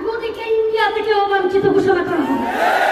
Moody came the other day over and took a bushel of coffee.